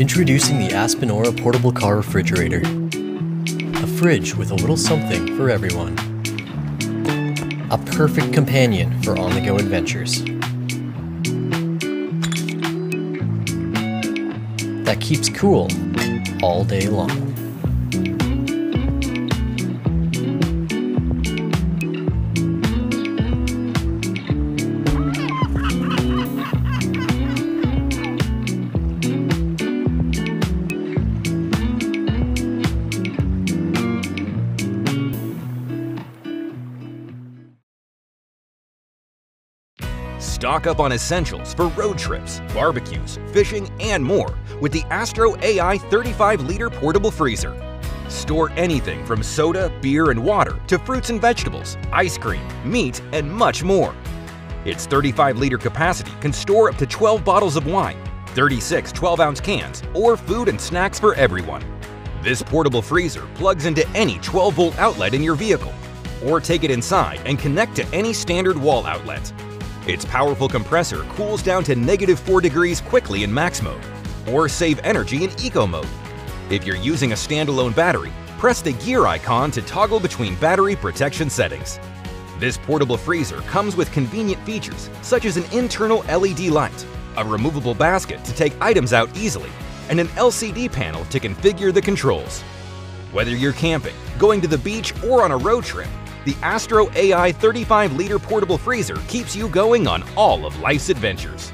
Introducing the Aspenora Portable Car Refrigerator. A fridge with a little something for everyone. A perfect companion for on-the-go adventures. That keeps cool all day long. Stock up on essentials for road trips, barbecues, fishing, and more with the Astro AI 35-liter portable freezer. Store anything from soda, beer, and water to fruits and vegetables, ice cream, meat, and much more. Its 35-liter capacity can store up to 12 bottles of wine, 36 12-ounce cans, or food and snacks for everyone. This portable freezer plugs into any 12-volt outlet in your vehicle, or take it inside and connect to any standard wall outlet. Its powerful compressor cools down to -4 degrees quickly in max mode, or save energy in eco mode. If you're using a standalone battery, press the gear icon to toggle between battery protection settings. This portable freezer comes with convenient features such as an internal LED light, a removable basket to take items out easily, and an LCD panel to configure the controls. Whether you're camping, going to the beach, or on a road trip, the Astro AI 35-liter portable freezer keeps you going on all of life's adventures.